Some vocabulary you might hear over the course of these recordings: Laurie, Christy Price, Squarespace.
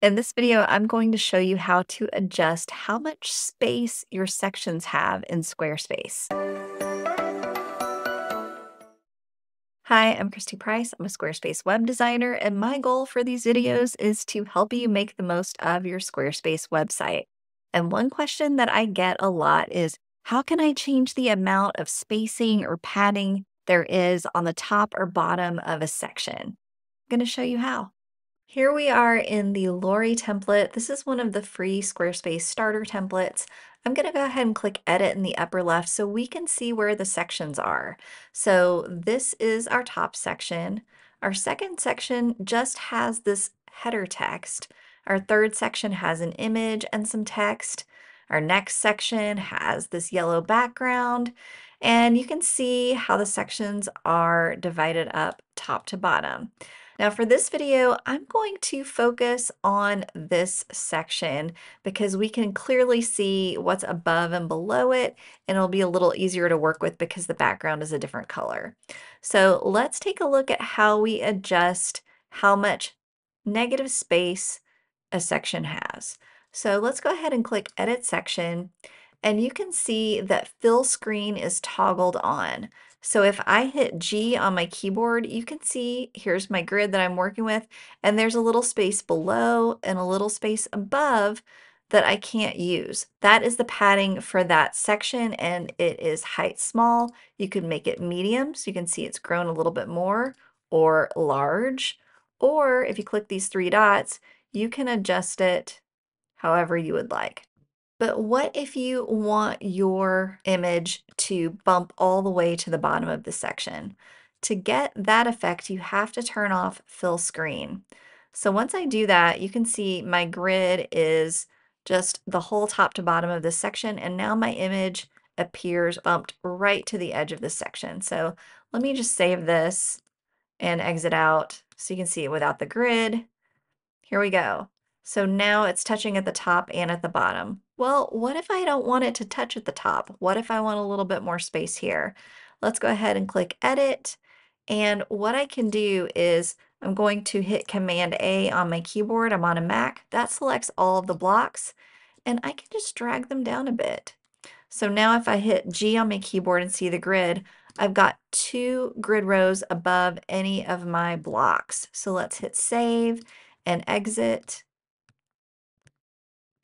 In this video, I'm going to show you how to adjust how much space your sections have in Squarespace. Hi, I'm Christy Price. I'm a Squarespace web designer, and my goal for these videos is to help you make the most of your Squarespace website. And one question that I get a lot is, how can I change the amount of spacing or padding there is on the top or bottom of a section? I'm going to show you how. Here we are in the Laurie template. This is one of the free Squarespace starter templates. I'm going to go ahead and click edit in the upper left so we can see where the sections are. So this is our top section. Our second section just has this header text. Our third section has an image and some text. Our next section has this yellow background. And you can see how the sections are divided up top to bottom. Now for this video, I'm going to focus on this section because we can clearly see what's above and below it, and it'll be a little easier to work with because the background is a different color. So let's take a look at how we adjust how much negative space a section has. So let's go ahead and click Edit Section, and you can see that Fill Screen is toggled on. So if I hit G on my keyboard, you can see here's my grid that I'm working with, and there's a little space below and a little space above that I can't use. That is the padding for that section, and it is height small. You could make it medium, so you can see it's grown a little bit more, or large, or if you click these three dots, you can adjust it however you would like. But what if you want your image to bump all the way to the bottom of the section? To get that effect, you have to turn off Fill Screen. So once I do that, you can see my grid is just the whole top to bottom of this section, and now my image appears bumped right to the edge of the section. So let me just save this and exit out so you can see it without the grid. Here we go. So now it's touching at the top and at the bottom. Well, what if I don't want it to touch at the top? What if I want a little bit more space here? Let's go ahead and click Edit. And what I can do is I'm going to hit Command A on my keyboard. I'm on a Mac. That selects all of the blocks, and I can just drag them down a bit. So now if I hit G on my keyboard and see the grid, I've got two grid rows above any of my blocks. So let's hit Save and Exit.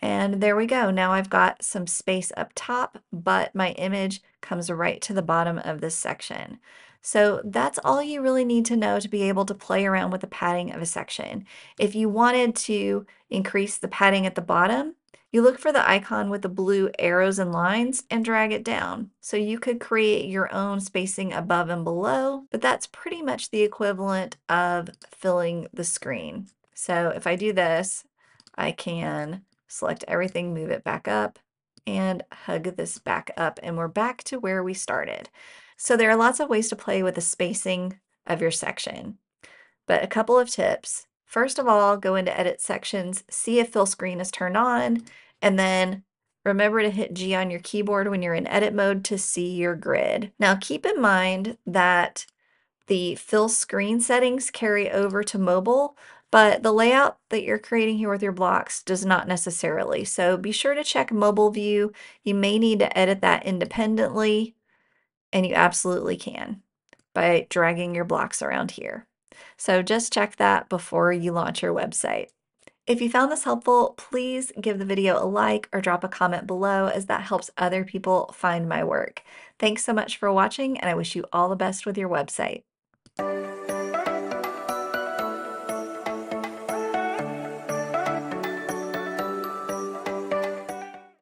And there we go. Now I've got some space up top, but my image comes right to the bottom of this section. So that's all you really need to know to be able to play around with the padding of a section. If you wanted to increase the padding at the bottom, you look for the icon with the blue arrows and lines and drag it down. So you could create your own spacing above and below, but that's pretty much the equivalent of filling the screen. So if I do this, I can select everything, move it back up, and hug this back up, and we're back to where we started. So there are lots of ways to play with the spacing of your section, but a couple of tips. First of all, go into Edit Sections, see if Fill Screen is turned on, and then remember to hit G on your keyboard when you're in edit mode to see your grid. Now keep in mind that the Fill Screen settings carry over to mobile, but the layout that you're creating here with your blocks does not necessarily. So be sure to check mobile view. You may need to edit that independently, and you absolutely can by dragging your blocks around here. So just check that before you launch your website. If you found this helpful, please give the video a like or drop a comment below, as that helps other people find my work. Thanks so much for watching, and I wish you all the best with your website.